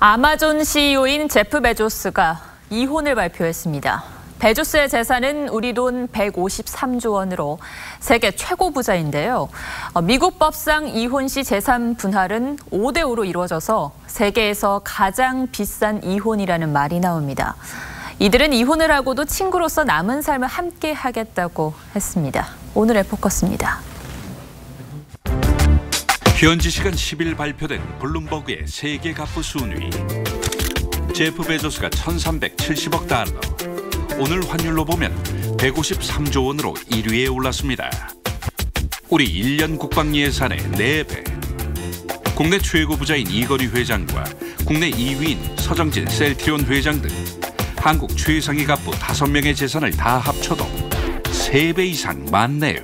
아마존 CEO인 제프 베조스가 이혼을 발표했습니다. 베조스의 재산은 우리 돈 153조 원으로 세계 최고 부자인데요. 미국 법상 이혼 시 재산 분할은 5:5로 이루어져서 세계에서 가장 비싼 이혼이라는 말이 나옵니다. 이들은 이혼을 하고도 친구로서 남은 삶을 함께 하겠다고 했습니다. 오늘의 포커스입니다. 현지 시간 10일 발표된 블룸버그의 세계 가부 순위. 제프 베조스가 1,370억 달러, 오늘 환율로 보면 153조 원으로 1위에 올랐습니다. 우리 1년 국방 예산의 4배, 국내 최고 부자인 이건희 회장과 국내 2위인 서정진 셀트리온 회장 등 한국 최상위 가부 5명의 재산을 다 합쳐도 3배 이상 많네요.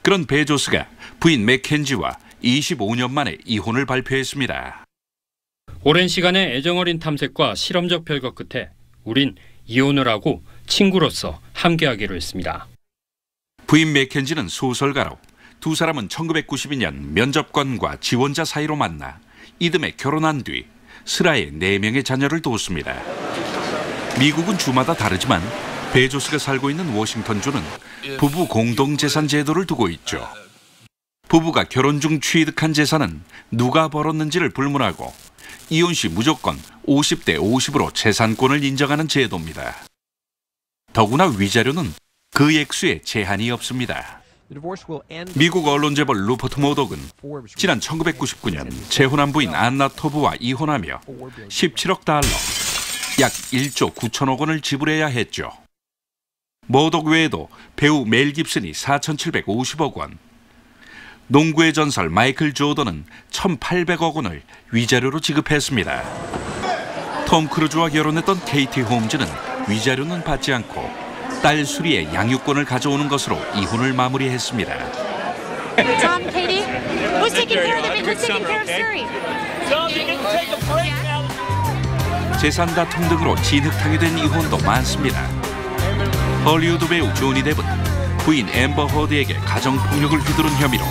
그런 베조스가 부인 맥켄지와 25년 만에 이혼을 발표했습니다. 오랜 시간의 애정어린 탐색과 실험적 별거 끝에 우린 이혼을 하고 친구로서 함께하기로 했습니다. 부인 맥켄지는 소설가로, 두 사람은 1992년 면접관과 지원자 사이로 만나 이듬해 결혼한 뒤 슬하에 4명의 자녀를 도왔습니다. 미국은 주마다 다르지만 베조스가 살고 있는 워싱턴주는 부부 공동재산 제도를 두고 있죠. 부부가 결혼 중 취득한 재산은 누가 벌었는지를 불문하고 이혼 시 무조건 50:50으로 재산권을 인정하는 제도입니다. 더구나 위자료는 그 액수에 제한이 없습니다. 미국 언론재벌 루퍼트 모독은 지난 1999년 재혼한 부인 안나 토브와 이혼하며 17억 달러, 약 1조 9천억 원을 지불해야 했죠. 모독 외에도 배우 멜 깁슨이 4,750억 원, 농구의 전설 마이클 조던은 1,800억 원을 위자료로 지급했습니다. 톰 크루즈와 결혼했던 케이티 홈즈는 위자료는 받지 않고 딸 수리의 양육권을 가져오는 것으로 이혼을 마무리했습니다. 재산 다툼 등으로 진흙탕이 된 이혼도 많습니다. 헐리우드 배우 조니 데프 부인 앰버 허드에게 가정폭력을 휘두른 혐의로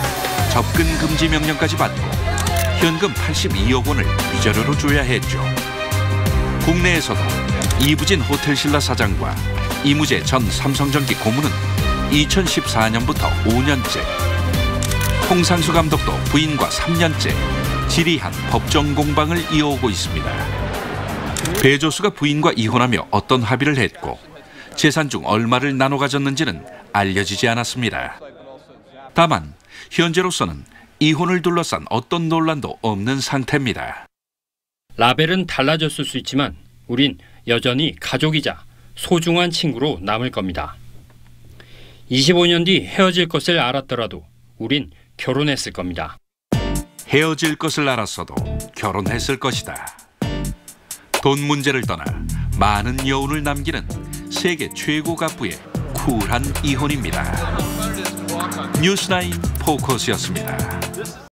접근 금지 명령까지 받고 현금 82억 원을 위자료로 줘야 했죠. 국내에서도 이부진 호텔신라 사장과 이무제 전 삼성전기 고문은 2014년부터 5년째, 홍상수 감독도 부인과 3년째 지리한 법정 공방을 이어오고 있습니다. 베조스가 부인과 이혼하며 어떤 합의를 했고 재산 중 얼마를 나눠 가졌는지는 알려지지 않았습니다. 다만 현재로서는 이혼을 둘러싼 어떤 논란도 없는 상태입니다. 라벨은 달라졌을 수 있지만 우린 여전히 가족이자 소중한 친구로 남을 겁니다. 25년 뒤 헤어질 것을 알았더라도 우린 결혼했을 겁니다. 헤어질 것을 알았어도 결혼했을 것이다. 돈 문제를 떠나 많은 여운을 남기는 세계 최고 가부의 쿨한 이혼입니다. 뉴스나인 포커스였습니다.